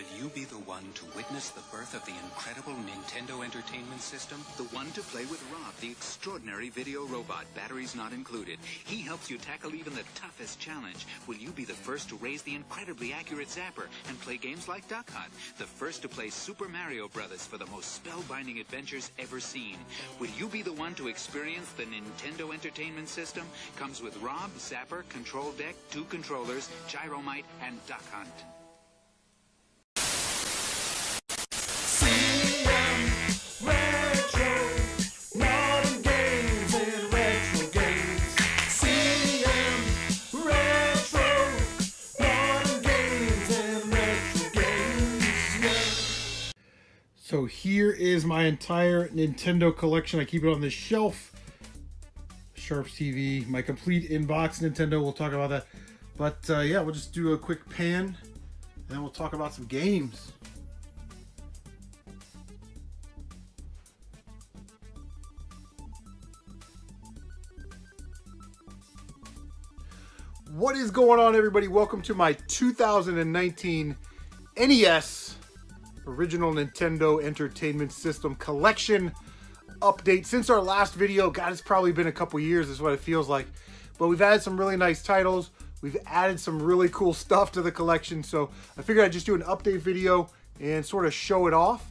Will you be the one to witness the birth of the incredible Nintendo Entertainment System? The one to play with Rob, the extraordinary video robot, batteries not included. He helps you tackle even the toughest challenge. Will you be the first to raise the incredibly accurate Zapper and play games like Duck Hunt? The first to play Super Mario Brothers for the most spellbinding adventures ever seen. Will you be the one to experience the Nintendo Entertainment System? Comes with Rob, Zapper, Control Deck, 2 controllers, Gyromite, and Duck Hunt. So here is my entire Nintendo collection. I keep it on this shelf. Sharp's TV, my complete inbox Nintendo. We'll talk about that. But yeah, we'll just do a quick pan and then we'll talk about some games. What is going on, everybody? Welcome to my 2019 NES Original Nintendo Entertainment System Collection update. Since our last video, God, it's probably been a couple years is what it feels like. But we've added some really nice titles. We've added some really cool stuff to the collection. So I figured I'd just do an update video and sort of show it off.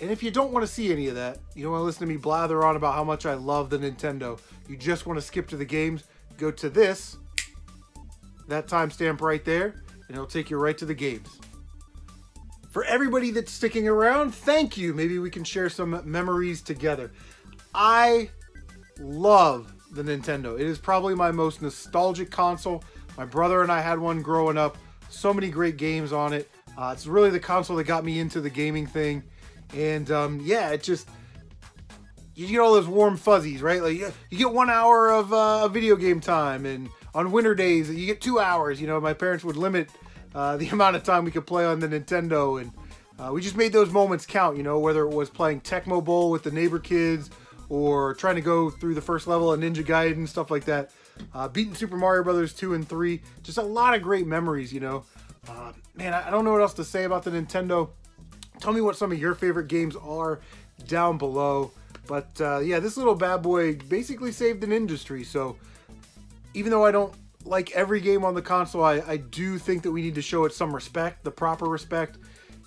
And if you don't want to see any of that, you don't want to listen to me blather on about how much I love the Nintendo, you just want to skip to the games, go to this, that timestamp right there, and it'll take you right to the games. For everybody that's sticking around, thank you. Maybe we can share some memories together. I love the Nintendo. It is probably my most nostalgic console. My brother and I had one growing up. So many great games on it. It's really the console that got me into the gaming thing. And yeah, it just, you get all those warm fuzzies, right? Like you get 1 hour of video game time, and on winter days, you get 2 hours. You know, my parents would limit the amount of time we could play on the Nintendo, and we just made those moments count, you know, whether it was playing Tecmo Bowl with the neighbor kids or trying to go through the first level of Ninja Gaiden, stuff like that. Beating Super Mario Brothers 2 and 3, just a lot of great memories, you know. Man, I don't know what else to say about the Nintendo. Tell me what some of your favorite games are down below. But yeah, this little bad boy basically saved an industry, so even though I don't like every game on the console, I do think that we need to show it some respect, the proper respect,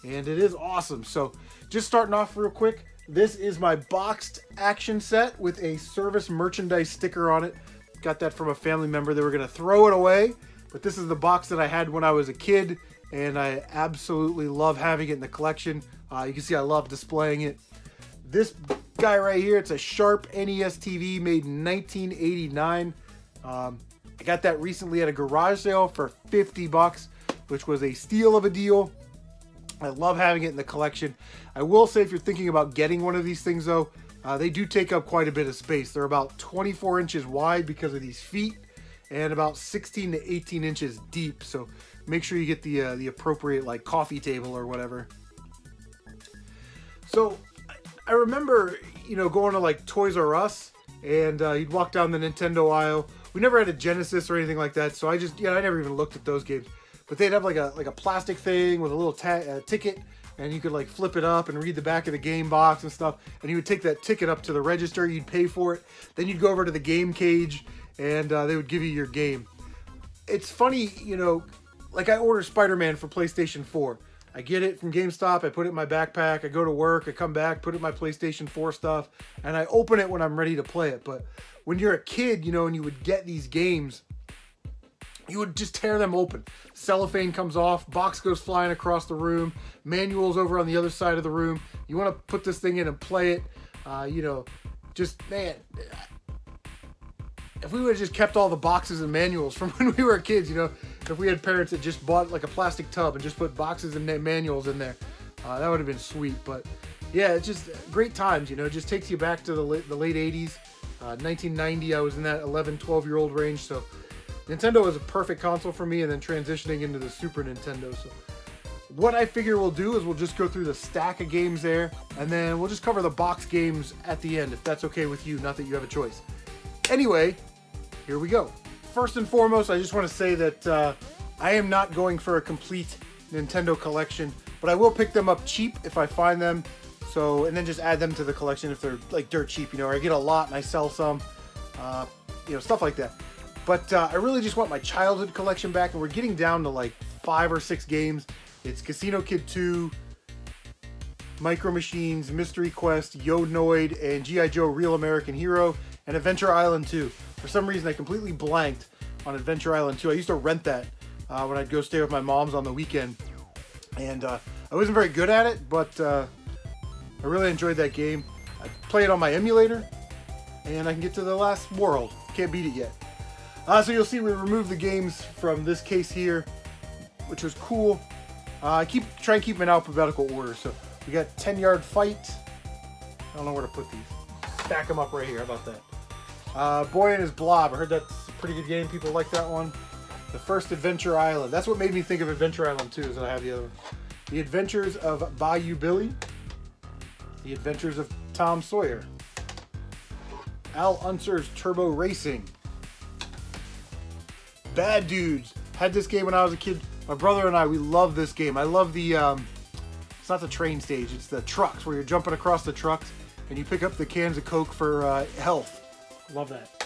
and it is awesome. So just starting off real quick, this is my boxed action set with a Service Merchandise sticker on it. Got that from a family member. They were going to throw it away, but this is the box that I had when I was a kid, and I absolutely love having it in the collection. You can see I love displaying it. This guy right here, it's a Sharp NES TV made in 1989. I got that recently at a garage sale for 50 bucks, which was a steal of a deal. I love having it in the collection. I will say, if you're thinking about getting one of these things though, they do take up quite a bit of space. They're about 24 inches wide because of these feet and about 16 to 18 inches deep. So make sure you get the appropriate like coffee table or whatever. So I remember, you know, going to like Toys R Us and you'd walk down the Nintendo aisle. We never had a Genesis or anything like that, so I just, you know, I never even looked at those games. But they'd have like a plastic thing with a little ticket, and you could like flip it up and read the back of the game box and stuff. And you would take that ticket up to the register, you'd pay for it, then you'd go over to the game cage, and they would give you your game. It's funny, you know, like I ordered Spider-Man for PlayStation 4. I get it from GameStop, I put it in my backpack, I go to work, I come back, put it in my PlayStation 4 stuff, and I open it when I'm ready to play it. But when you're a kid, you know, and you would get these games, you would just tear them open. Cellophane comes off, box goes flying across the room, manual's over on the other side of the room. You want to put this thing in and play it. You know, just, man, if we would have just kept all the boxes and manuals from when we were kids, you know, if we had parents that just bought like a plastic tub and just put boxes and manuals in there, that would have been sweet. But yeah, it's just great times, you know, it just takes you back to the late 80s. 1990, I was in that 11, 12-year-old range, so Nintendo was a perfect console for me, and then transitioning into the Super Nintendo. So what I figure we'll do is we'll just go through the stack of games there, and then we'll just cover the box games at the end, if that's okay with you, not that you have a choice. Anyway, here we go. First and foremost, I just want to say that I am not going for a complete Nintendo collection, but I will pick them up cheap if I find them. So, and then just add them to the collection if they're like dirt cheap, you know, or I get a lot and I sell some, you know, stuff like that. But I really just want my childhood collection back, and we're getting down to like 5 or 6 games. It's Casino Kid 2, Micro Machines, Mystery Quest, Yo-Noid, and G.I. Joe Real American Hero, and Adventure Island 2. For some reason, I completely blanked on Adventure Island 2. I used to rent that when I'd go stay with my moms on the weekend. And I wasn't very good at it, but I really enjoyed that game. I play it on my emulator, and I can get to the last world. Can't beat it yet. So you'll see we removed the games from this case here, which was cool. I try and keep them in alphabetical order. So we got 10 Yard Fight. I don't know where to put these. Stack them up right here. How about that? Boy and His Blob. I heard that's a pretty good game. People like that one. The first Adventure Island. That's what made me think of Adventure Island too, is that I have the other one. The Adventures of Bayou Billy. The Adventures of Tom Sawyer. Al Unser's Turbo Racing. Bad Dudes. Had this game when I was a kid. My brother and I, we love this game. I love the, it's not the train stage, it's the trucks, where you're jumping across the trucks and you pick up the cans of Coke for health. Love that.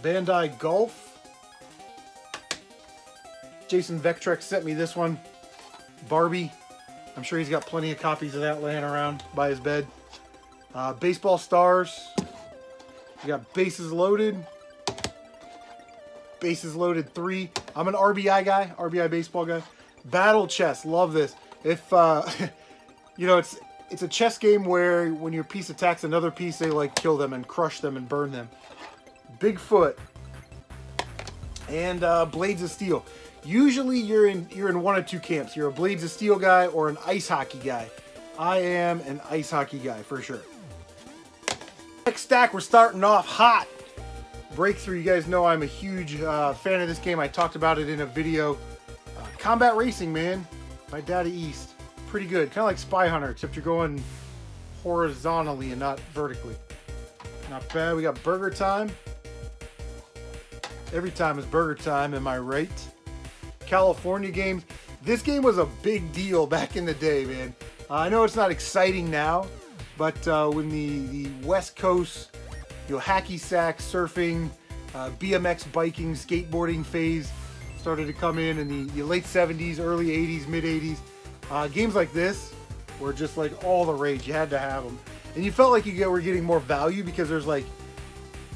Bandai Golf. Jason Vectrek sent me this one. Barbie. I'm sure he's got plenty of copies of that laying around by his bed. Baseball Stars. You got Bases Loaded. Bases Loaded 3. I'm an RBI guy, RBI Baseball guy. Battle Chess, love this. If, you know, it's a chess game where when your piece attacks another piece, they like kill them and crush them and burn them. Bigfoot. And Blades of Steel. Usually you're in one of two camps. You're a Blades of Steel guy or an Ice Hockey guy. I am an Ice Hockey guy for sure. Next stack, we're starting off hot. Breakthrough, you guys know I'm a huge fan of this game. I talked about it in a video. Combat Racing, man, by Data East. Pretty good, kind of like Spy Hunter, except you're going horizontally and not vertically. Not bad. We got Burger Time. Every time is Burger Time, am I right? California games. This game was a big deal back in the day, man. I know it's not exciting now, but when the West Coast, you know, hacky sack, surfing, BMX biking, skateboarding phase started to come in the late 70s, early 80s, mid 80s. Games like this were just like all the rage. You had to have them. And you felt like you were getting more value because there's like,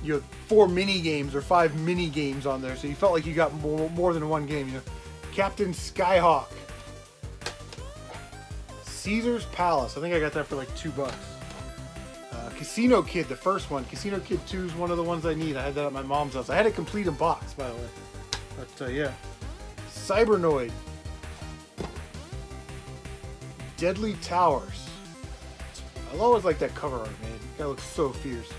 you know, 4 mini games or 5 mini games on there. So you felt like you got more than one game. You know, Captain Skyhawk. Caesar's Palace. I think I got that for like $2. Casino Kid, the first one. Casino Kid 2 is one of the ones I need. I had that at my mom's house. I had it complete in box, by the way. But, yeah. Cybernoid. Deadly Towers. I always like that cover art, man. That guy looks so fierce.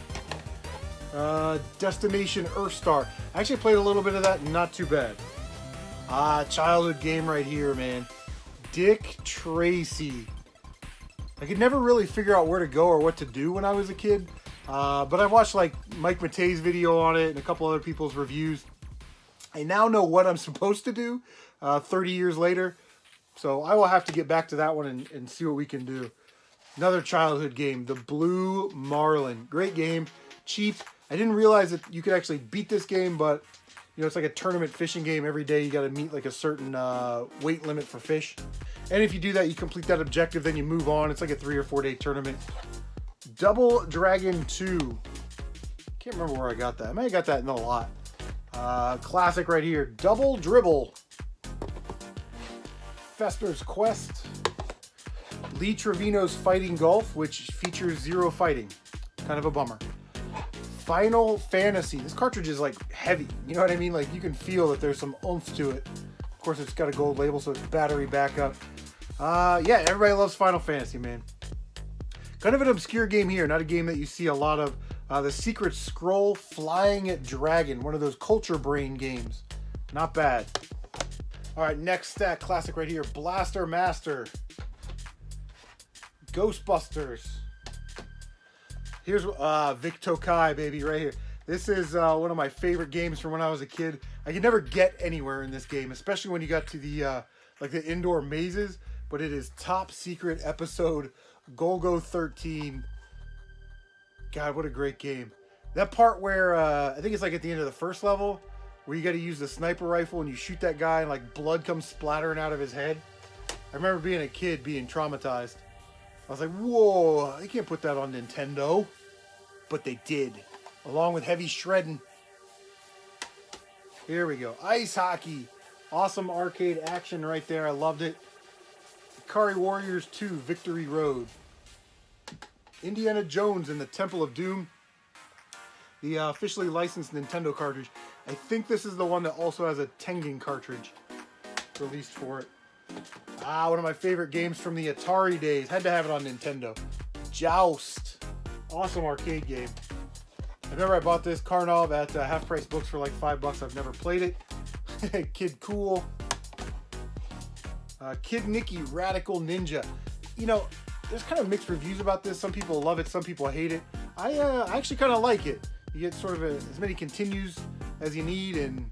Destination Earthstar. I actually played a little bit of that, not too bad. Ah, childhood game right here, man. Dick Tracy. I could never really figure out where to go or what to do when I was a kid, but I watched like Mike Mattei's video on it and a couple other people's reviews. I now know what I'm supposed to do 30 years later, so I will have to get back to that one and see what we can do. Another childhood game, the Blue Marlin. Great game, cheap. I didn't realize that you could actually beat this game, but you know, it's like a tournament fishing game. Every day you got to meet like a certain weight limit for fish. And if you do that, you complete that objective, then you move on. It's like a 3 or 4 day tournament. Double Dragon 2. Can't remember where I got that. I might have got that in a lot. Classic right here. Double Dribble. Fester's Quest. Lee Trevino's Fighting Golf, which features zero fighting. Kind of a bummer. Final Fantasy. This cartridge is like heavy. You know what I mean? Like you can feel that there's some oomph to it. Of course, it's got a gold label, so it's battery backup. Yeah, everybody loves Final Fantasy, man. Kind of an obscure game here. Not a game that you see a lot of. The Secret Scroll Flying Dragon. One of those Culture Brain games. Not bad. All right, next stack classic right here. Blaster Master. Ghostbusters. Here's Vic Tokai, baby, right here. This is one of my favorite games from when I was a kid. I could never get anywhere in this game, especially when you got to like the indoor mazes, but it is top secret episode Golgo 13. God, what a great game. That part where, I think it's like at the end of the first level, where you got to use the sniper rifle and you shoot that guy and like blood comes splattering out of his head. I remember being a kid being traumatized. I was like, whoa, they can't put that on Nintendo. But they did, along with heavy shredding. Here we go, Ice Hockey. Awesome arcade action right there, I loved it. Ikari Warriors 2, Victory Road. Indiana Jones and the Temple of Doom. The officially licensed Nintendo cartridge. I think this is the one that also has a Tengen cartridge released for it. Ah, one of my favorite games from the Atari days. Had to have it on Nintendo. Joust. Awesome arcade game. I remember I bought this Karnov at Half Price Books for like $5. I've never played it. Kid Cool. Kid Nicky, Radical Ninja. You know, there's kind of mixed reviews about this. Some people love it, some people hate it. I actually kind of like it. You get sort of as many continues as you need, and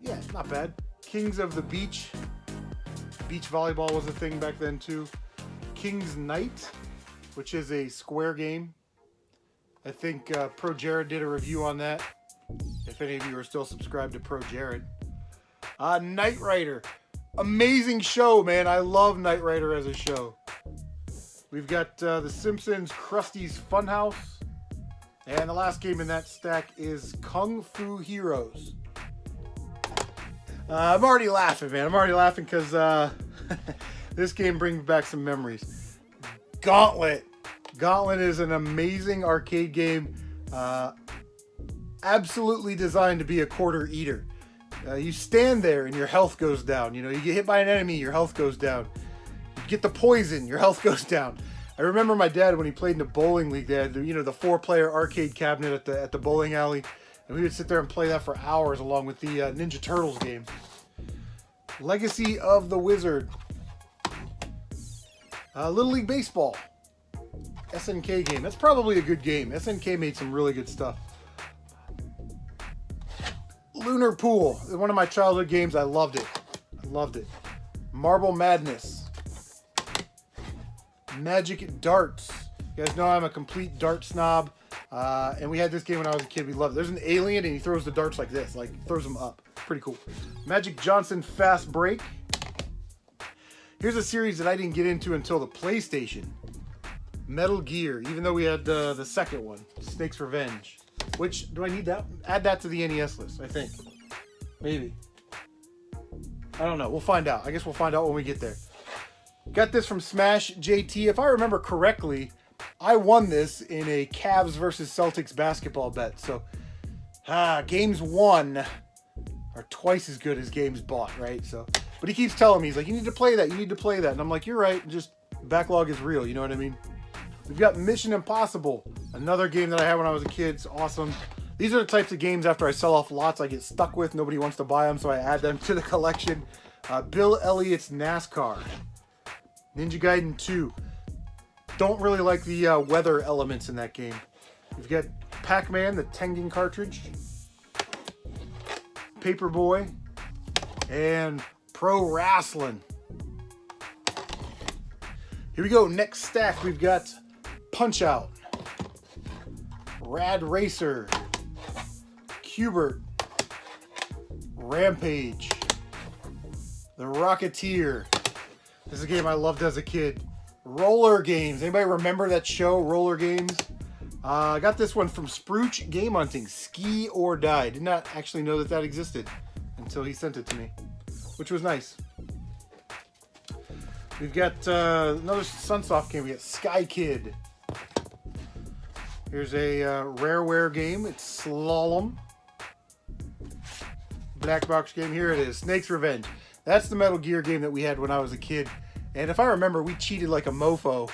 yeah, it's not bad. Kings of the Beach. Beach volleyball was a thing back then too. King's Knight, which is a Square game. I think Pro Jared did a review on that, if any of you are still subscribed to Pro Jared. Knight Rider. Amazing show, man. I love Knight Rider as a show. We've got The Simpsons, Krusty's Funhouse. And the last game in that stack is Kung Fu Heroes. I'm already laughing, man. I'm already laughing because this game brings back some memories. Gauntlet. Gauntlet is an amazing arcade game. Absolutely designed to be a quarter eater. You stand there and your health goes down. You know, you get hit by an enemy, your health goes down. You get the poison, your health goes down. I remember my dad, when he played in the bowling league, they had, you know, the four-player arcade cabinet at the bowling alley. And we would sit there and play that for hours along with the Ninja Turtles game. Legacy of the Wizard. Little League Baseball. SNK game. That's probably a good game. SNK made some really good stuff. Lunar Pool. One of my childhood games. I loved it. I loved it. Marble Madness. Magic Darts. You guys know I'm a complete dart snob. And we had this game when I was a kid. We loved it. There's an alien and he throws the darts like this. Like, throws them up. Pretty cool. Magic Johnson Fast Break. Here's a series that I didn't get into until the PlayStation. Metal Gear. Even though we had the second one. Snake's Revenge. Which, do I need that? Add that to the NES list, I think. Maybe. I don't know. We'll find out. I guess we'll find out when we get there. Got this from Smash JT. If I remember correctly, I won this in a Cavs versus Celtics basketball bet. So, games won are twice as good as games bought, right? So, but he keeps telling me, he's like, you need to play that. You need to play that. And I'm like, you're right. Just backlog is real. You know what I mean? We've got Mission Impossible, another game that I had when I was a kid. It's awesome. These are the types of games after I sell off lots I get stuck with. Nobody wants to buy them, so I add them to the collection. Bill Elliott's NASCAR. Ninja Gaiden 2. Don't really like the weather elements in that game. We've got Pac-Man, the Tengen cartridge. Paperboy. And Pro Wrestling. Here we go. Next stack, we've got Punch-Out, Rad Racer, Cubert, Rampage, The Rocketeer. This is a game I loved as a kid. Roller Games. Anybody remember that show, Roller Games? I got this one from Sprooch Game Hunting. Ski or Die. Did not actually know that that existed until he sent it to me, which was nice. We've got another Sunsoft game. We got Sky Kid. Here's a Rareware game. It's Slalom. Black box game. Here it is. Snake's Revenge. That's the Metal Gear game that we had when I was a kid. And if I remember, we cheated like a mofo.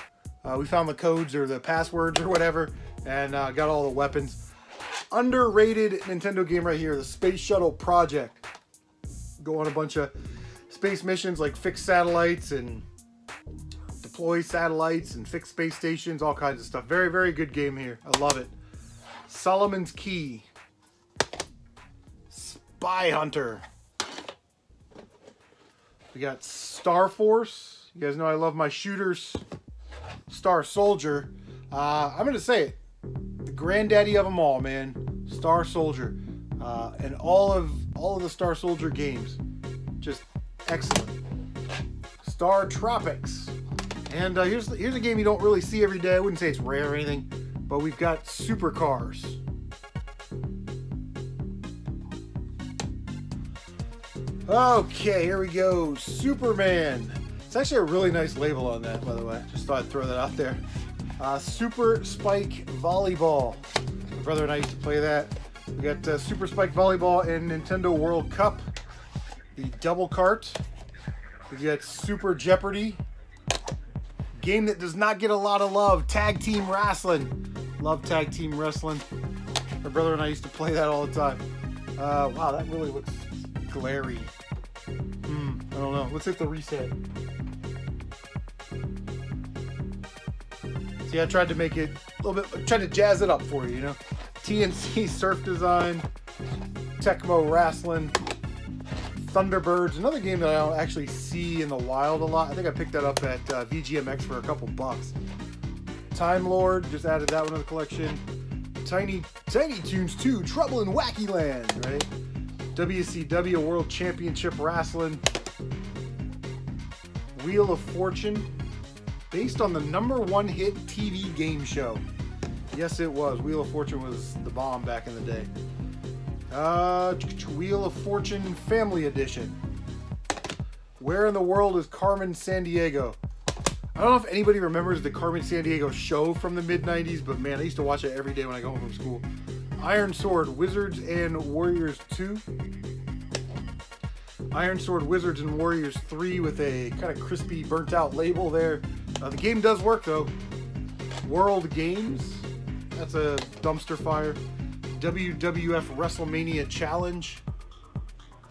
We found the codes or the passwords or whatever and got all the weapons. Underrated Nintendo game right here, the Space Shuttle Project. Go on a bunch of space missions like fix satellites and deploy satellites and fix space stations, all kinds of stuff. Very, very good game here. I love it. Solomon's Key. Spy Hunter. We got Star Force. You guys know I love my shooters. Star Soldier. I'm going to say it. The granddaddy of them all, man. Star Soldier. And all of the Star Soldier games. Just excellent. Star Tropics. And here's a game you don't really see every day. I wouldn't say it's rare or anything. But we've got Supercars. Okay, here we go. Superman. It's actually a really nice label on that, by the way. Just thought I'd throw that out there. Super Spike Volleyball. My brother and I used to play that. We got Super Spike Volleyball and Nintendo World Cup. The Double Cart. We got Super Jeopardy. Game that does not get a lot of love. Tag Team Wrestling. Love Tag Team Wrestling. My brother and I used to play that all the time. Wow, that really looks glary. I don't know. Let's hit the reset. See, I tried to make it a little bit, trying to jazz it up for you, you know? TNC Surf Design, Tecmo Wrestling, Thunderbirds, another game that I don't actually see in the wild a lot. I think I picked that up at VGMX for a couple bucks. Time Lord, just added that one to the collection. Tiny Toons 2, Trouble in Wacky Land, right? WCW World Championship Wrestling. Wheel of Fortune, based on the #1 hit TV game show. Yes, it was. Wheel of Fortune was the bomb back in the day. Wheel of Fortune Family Edition. Where in the World is Carmen Sandiego? I don't know if anybody remembers the Carmen Sandiego show from the mid-90s, but man, I used to watch it every day when I got home from school. Iron Sword, Wizards and Warriors 2. Iron Sword, Wizards and Warriors 3 with a kind of crispy, burnt-out label there. The game does work, though. World Games. That's a dumpster fire. WWF WrestleMania Challenge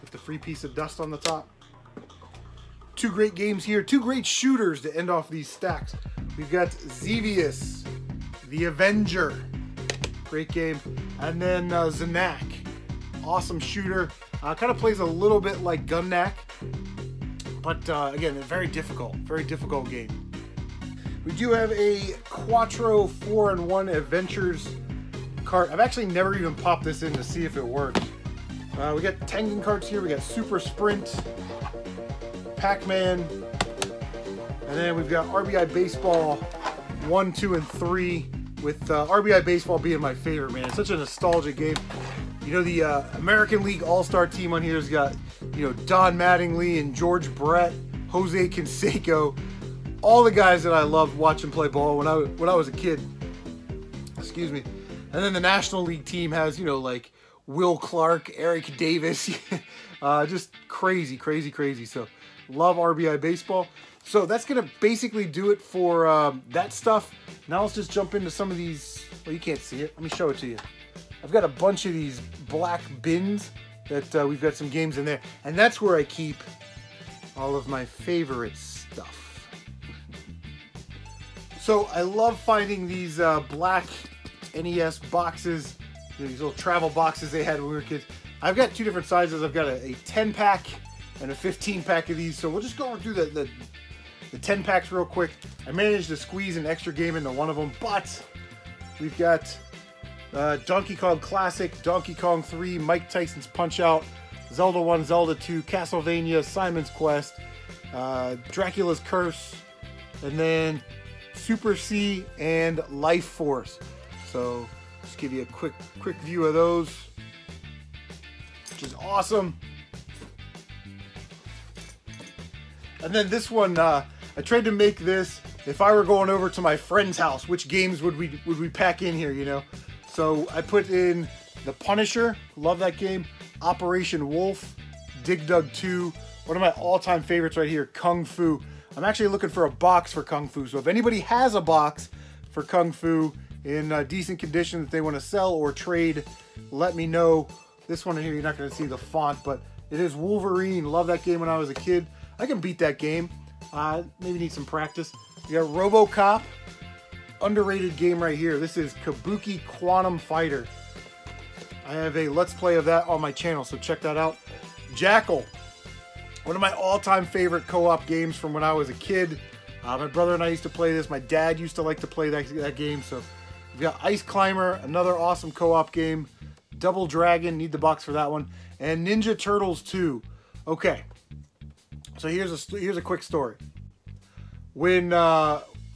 with the free piece of dust on the top. Two great games here. Two great shooters to end off these stacks. We've got Xevious, the Avenger. Great game. And then Zanak. Awesome shooter. Kind of plays a little bit like Gunnak. But again, very difficult game. We do have a Quattro 4-in-1 Adventures cart. I've actually never even popped this in to see if it works. We got Tengen carts here. We got Super Sprint, Pac-Man, and then we've got RBI Baseball 1, 2, and 3, with RBI Baseball being my favorite, man. It's such a nostalgic game. You know, the American League All-Star team on here has got, you know, Don Mattingly and George Brett, Jose Canseco, all the guys that I loved watching play ball when I was a kid. Excuse me. And then the National League team has, you know, like Will Clark, Eric Davis. Just crazy, crazy, crazy. So love RBI Baseball. So that's going to basically do it for that stuff. Now let's just jump into some of these. Well, you can't see it. Let me show it to you. I've got a bunch of these black bins that we've got some games in there. And that's where I keep all of my favorite stuff. So I love finding these black NES boxes, these little travel boxes they had when we were kids. I've got two different sizes. I've got a 10 pack and a 15 pack of these. So we'll just go through the 10 packs real quick. I managed to squeeze an extra game into one of them, but we've got Donkey Kong Classic, Donkey Kong 3, Mike Tyson's Punch-Out, Zelda 1, Zelda 2, Castlevania, Simon's Quest, Dracula's Curse, and then Super C and Life Force. So just give you a quick view of those, which is awesome. And then this one, I tried to make this, if I were going over to my friend's house, which games would we pack in here, you know? So I put in The Punisher, love that game, Operation Wolf, Dig Dug 2, one of my all-time favorites right here, Kung Fu. I'm actually looking for a box for Kung Fu, so if anybody has a box for Kung Fu in decent condition that they want to sell or trade, let me know. This one here, you're not going to see the font, but it is Wolverine. Love that game when I was a kid. I can beat that game. Maybe need some practice. You got RoboCop, underrated game right here. This is Kabuki Quantum Fighter. I have a Let's Play of that on my channel, so check that out. Jackal. One of my all-time favorite co-op games from when I was a kid. My brother and I used to play this. My dad used to like to play that game. So we've got Ice Climber, another awesome co-op game. Double Dragon, need the box for that one. And Ninja Turtles 2. Okay, so here's a quick story. When,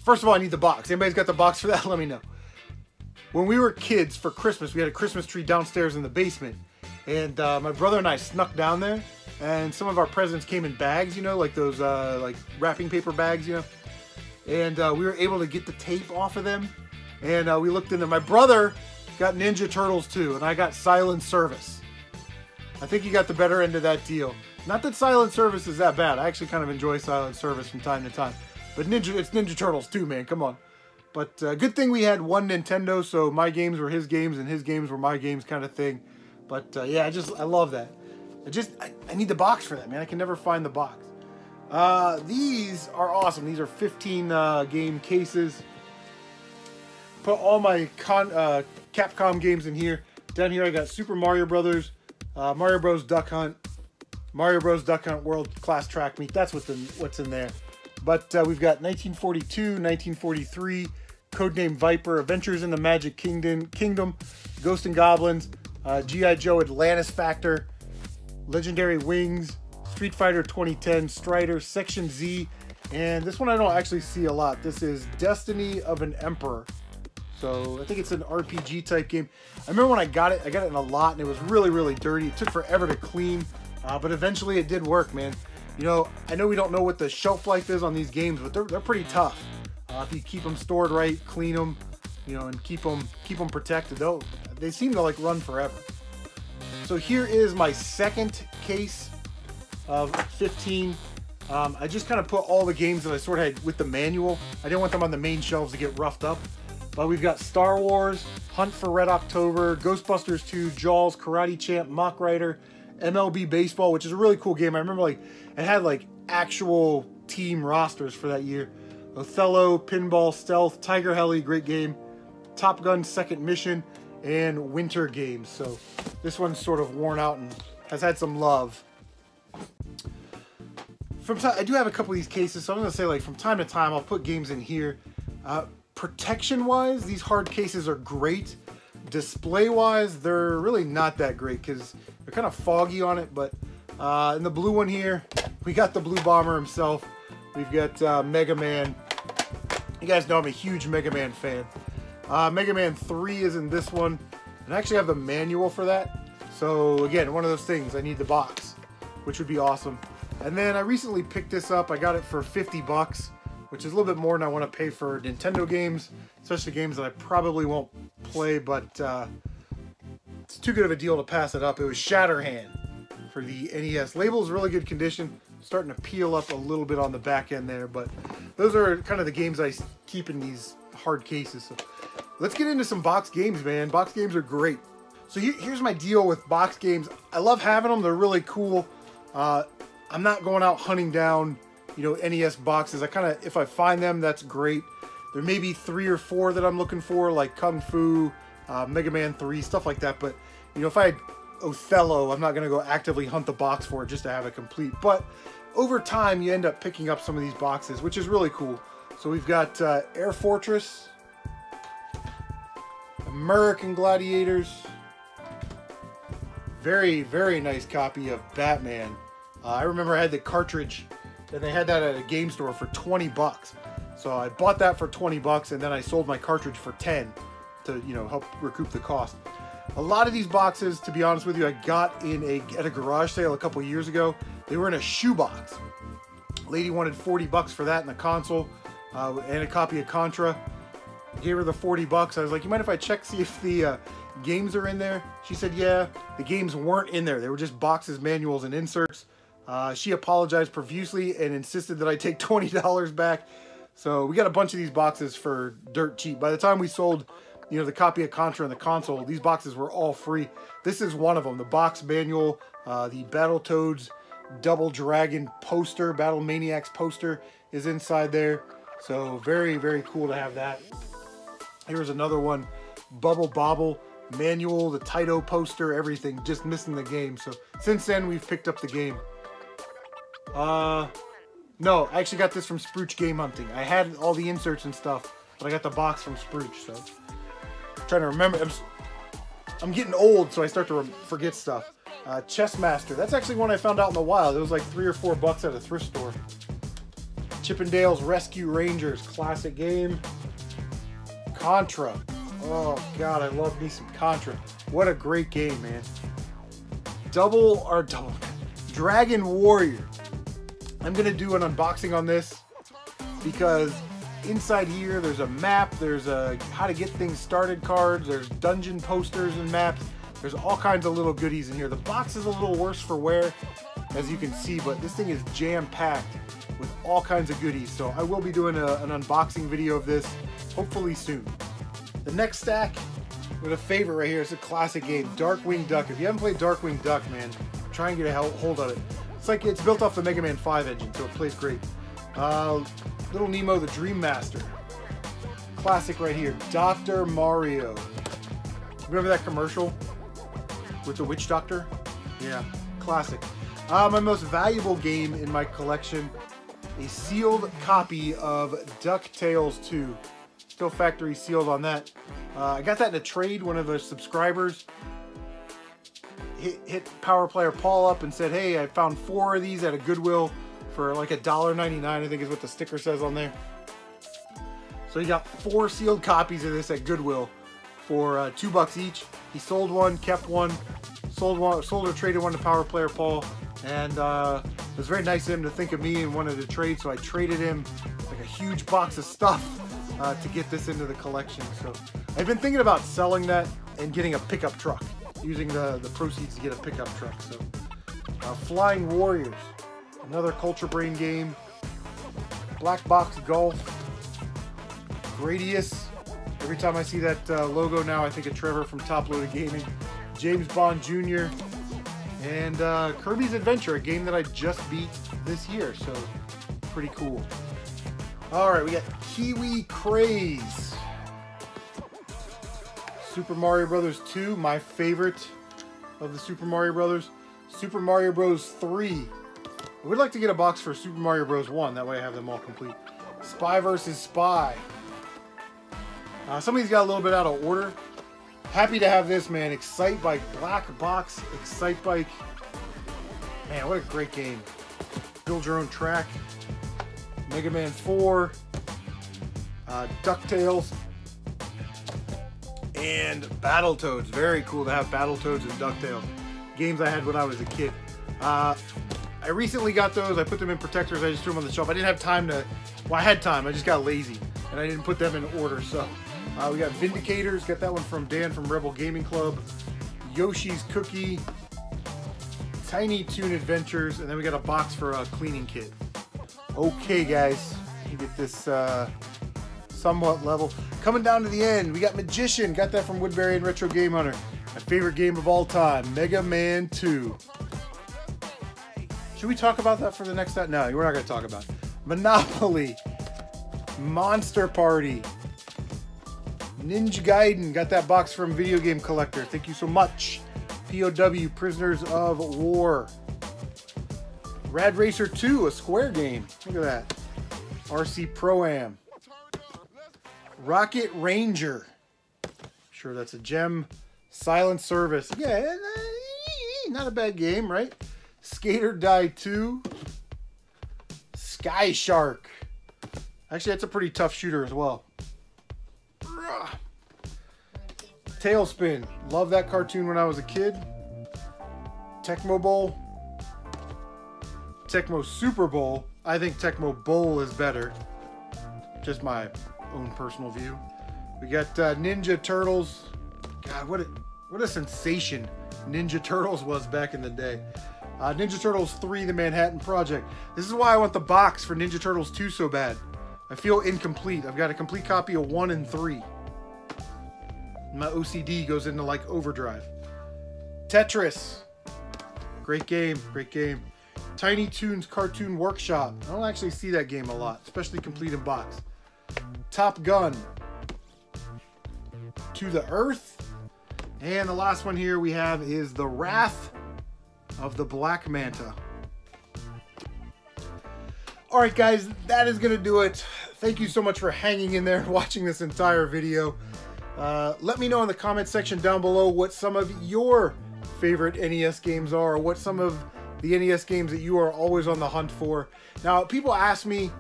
first of all, I need the box. Anybody's got the box for that? Let me know. When we were kids, for Christmas, we had a Christmas tree downstairs in the basement. And my brother and I snuck down there. And some of our presents came in bags, you know, like those like wrapping paper bags, you know. And we were able to get the tape off of them. And we looked in there. My brother got Ninja Turtles 2, and I got Silent Service. I think he got the better end of that deal. Not that Silent Service is that bad. I actually kind of enjoy Silent Service from time to time. But it's Ninja Turtles 2, man. Come on. But good thing we had one Nintendo, so my games were his games, and his games were my games kind of thing. But yeah, I love that. I need the box for that, man. I can never find the box. These are awesome. These are 15 game cases. Put all my Capcom games in here. Down here I got Super Mario Brothers, Mario Bros. Duck Hunt, Mario Bros. Duck Hunt World Class Track Meet. That's what's in there. But we've got 1942, 1943, Codename Viper, Adventures in the Magic Kingdom, Ghost and Goblins, G.I. Joe Atlantis Factor, Legendary Wings, Street Fighter 2010, Strider, Section Z, and this one I don't actually see a lot. This is Destiny of an Emperor. So I think it's an RPG type game. I remember when I got it in a lot and it was really, really dirty. It took forever to clean, but eventually it did work, man. You know, I know we don't know what the shelf life is on these games, but they're pretty tough. If you keep them stored right, clean them, you know, and keep them protected, though, they seem to like run forever. So here is my second case of 15. I just kind of put all the games that I sort of had with the manual. I didn't want them on the main shelves to get roughed up. But we've got Star Wars, Hunt for Red October, Ghostbusters 2, Jaws, Karate Champ, Mock Rider, MLB Baseball, which is a really cool game. I remember like it had like actual team rosters for that year. Othello, Pinball, Stealth, Tiger Heli, great game. Top Gun, Second Mission, and Winter Games. So this one's sort of worn out and has had some love. I do have a couple of these cases, so I'm gonna say like from time to time I'll put games in here. Protection-wise, these hard cases are great. Display-wise, they're really not that great because they're kind of foggy on it. But in the blue one here, we got the Blue Bomber himself. We've got Mega Man. You guys know I'm a huge Mega Man fan. Mega Man 3 is in this one. And I actually have the manual for that. So again, one of those things, I need the box, which would be awesome. And then I recently picked this up. I got it for 50 bucks, which is a little bit more than I want to pay for Nintendo games, especially games that I probably won't play, but it's too good of a deal to pass it up. It was Shatterhand for the NES. Label's really good condition. Starting to peel up a little bit on the back end there, but those are kind of the games I keep in these hard cases. So let's get into some box games, man. Box games are great. So here's my deal with box games. I love having them. They're really cool. I'm not going out hunting down, you know, NES boxes. I kind of, if I find them, that's great. There may be 3 or 4 that I'm looking for, like Kung Fu, Mega Man 3, stuff like that. But, you know, if I had Othello, I'm not going to go actively hunt the box for it just to have it complete. But over time, you end up picking up some of these boxes, which is really cool. So we've got Air Fortress, American Gladiators, very, very nice copy of Batman. I remember I had the cartridge and they had that at a game store for 20 bucks. So I bought that for 20 bucks and then I sold my cartridge for 10 to, you know, help recoup the cost. A lot of these boxes, to be honest with you, I got in at a garage sale a couple years ago. They were in a shoebox. Lady wanted 40 bucks for that and the console and a copy of Contra. Gave her the 40 bucks. I was like, you mind if I check, see if the games are in there? She said, yeah, the games weren't in there. They were just boxes, manuals, and inserts. She apologized profusely and insisted that I take $20 back. So we got a bunch of these boxes for dirt cheap. By the time we sold, you know, the copy of Contra and the console, these boxes were all free. This is one of them, the box manual, the Battletoads Double Dragon poster, Battle Maniacs poster is inside there. So very, very cool to have that. Here's another one, Bubble Bobble, manual, the Taito poster, everything, just missing the game. So since then, we've picked up the game. No, I actually got this from Spruch Game Hunting. I had all the inserts and stuff, but I got the box from Spruch, so. I'm trying to remember. I'm getting old, so I start to forget stuff. Chess Master. That's actually one I found out in the wild. It was like $3 or $4 at a thrift store. Chippendale's Rescue Rangers. Classic game. Contra. Oh, God, I love me some Contra. What a great game, man. Dragon Warrior. I'm going to do an unboxing on this because inside here there's a map, there's a how to get things started cards, there's dungeon posters and maps, there's all kinds of little goodies in here. The box is a little worse for wear, as you can see, but this thing is jam-packed with all kinds of goodies, so I will be doing an unboxing video of this hopefully soon. The next stack with a favorite right here is a classic game, Darkwing Duck. If you haven't played Darkwing Duck, man, try and get a hold of it. It's like it's built off the Mega Man 5 engine, so it plays great. Little Nemo the Dream Master. Classic right here, Dr. Mario. Remember that commercial with the witch doctor? Yeah, classic. My most valuable game in my collection, a sealed copy of DuckTales 2. Still factory sealed on that. I got that in a trade. One of the subscribers hit Power Player Paul up and said, hey, I found 4 of these at a Goodwill for like $1.99, I think is what the sticker says on there. So he got 4 sealed copies of this at Goodwill for $2 each. He sold one, kept one, sold or traded one to Power Player Paul, and it was very nice of him to think of me and wanted to trade, so I traded him like a huge box of stuff to get this into the collection. So I've been thinking about selling that and getting a pickup truck, using the proceeds to get a pickup truck. So, Flying Warriors, another Culture Brain game. Black Box Golf, Gradius. Every time I see that logo now, I think of Trevor from Top Loaded Gaming. James Bond Jr. And Kirby's Adventure, a game that I just beat this year. So, pretty cool. All right, we got Kiwi Craze. Super Mario Brothers 2, my favorite of the Super Mario Brothers. Super Mario Bros. 3. I would like to get a box for Super Mario Bros. 1. That way I have them all complete. Spy vs. Spy. Some of these got a little bit out of order. Happy to have this, man. Excite Bike. Black Box Excite Bike. Man, what a great game. Build your own track. Mega Man 4. DuckTales. And Battletoads. Very cool to have Battletoads and DuckTales. Games I had when I was a kid. I recently got those. I put them in protectors. I just threw them on the shelf. I didn't have time to... Well, I had time. I just got lazy. And I didn't put them in order. So we got Vindicators. Got that one from Dan from Rebel Gaming Club. Yoshi's Cookie. Tiny Toon Adventures. And then we got a box for a cleaning kit. Okay, guys. You get this somewhat level. Coming down to the end, we got Magician. Got that from Woodbury and Retro Game Hunter. My favorite game of all time, Mega Man 2. Should we talk about that for the next time? No, we're not going to talk about it. Monopoly. Monster Party. Ninja Gaiden. Got that box from Video Game Collector. Thank you so much. POW, Prisoners of War. Rad Racer 2, a Square game. Look at that. RC Pro-Am. Rocket Ranger. Sure, that's a gem. Silent Service. Yeah, not a bad game, right? Skater Die 2. Sky Shark. Actually, that's a pretty tough shooter as well. Tailspin. Love that cartoon when I was a kid. Tecmo Bowl. Tecmo Super Bowl. I think Tecmo Bowl is better. Just my own personal view. We got Ninja Turtles. God, what a sensation Ninja Turtles was back in the day. Ninja Turtles 3, The Manhattan Project. This is why I want the box for Ninja Turtles 2 so bad. I feel incomplete. I've got a complete copy of 1 and 3. My OCD goes into like overdrive. Tetris. Great game, great game. Tiny Toons Cartoon Workshop. I don't actually see that game a lot, especially complete in box. Top Gun. To the Earth. And the last one here we have is The Wrath of the Black Manta. All right, guys, that is gonna do it. Thank you so much for hanging in there, watching this entire video. Let me know in the comment section down below what some of your favorite NES games are, or what some of the NES games that you are always on the hunt for. Now, people ask me,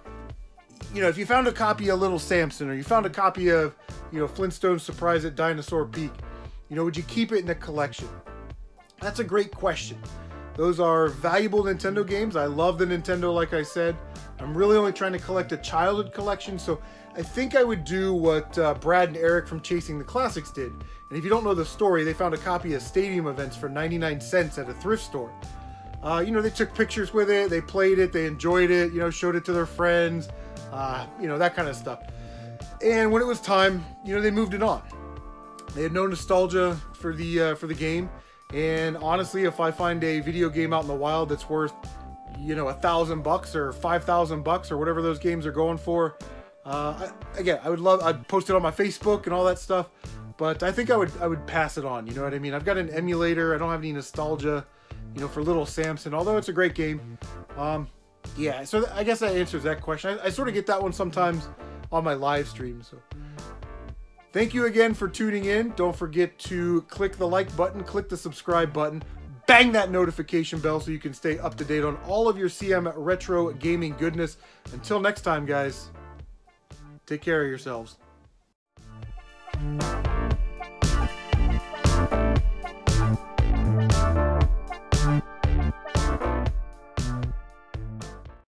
you know, if you found a copy of Little Samson, or you found a copy of, you know, Flintstone's Surprise at Dinosaur Peak, you know, would you keep it in the collection? That's a great question. Those are valuable Nintendo games. I love the Nintendo, like I said. I'm really only trying to collect a childhood collection, so I think I would do what Brad and Eric from Chasing the Classics did. And if you don't know the story, they found a copy of Stadium Events for 99 cents at a thrift store. You know, they took pictures with it, they played it, they enjoyed it, you know, showed it to their friends, you know, that kind of stuff. And when it was time, you know, they moved it on. They had no nostalgia for the game. And honestly, if I find a video game out in the wild that's worth, you know, $1,000 or $5,000 or whatever those games are going for, again, I'd post it on my Facebook and all that stuff, but I think I would pass it on. You know what I mean? I've got an emulator. I don't have any nostalgia, you know, for Little Samson, although it's a great game. Yeah, so I guess that answers that question. I sort of get that one sometimes on my live stream, so. Thank you again for tuning in. Don't forget to click the like button, click the subscribe button, bang that notification bell so you can stay up to date on all of your CM retro gaming goodness. Until next time, guys, take care of yourselves.